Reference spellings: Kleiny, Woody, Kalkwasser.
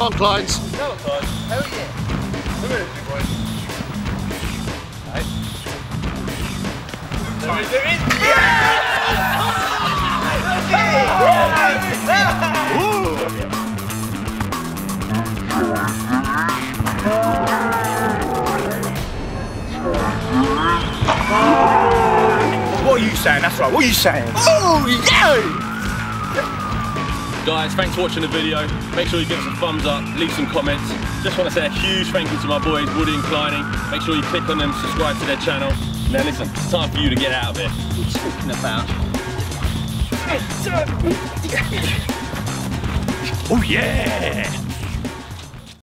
Come on, Kleins. Hello, Kleins. How are you? Come here, big boy. Nice. There he is. Yeah! What are you saying? That's right, what are you saying? Oh, yeah! Guys, thanks for watching the video. Make sure you give us a thumbs up, leave some comments. Just want to say a huge thank you to my boys Woody and Kleiny. Make sure you click on them, subscribe to their channel. Now listen, it's time for you to get out of here. What are you talking about? Oh yeah!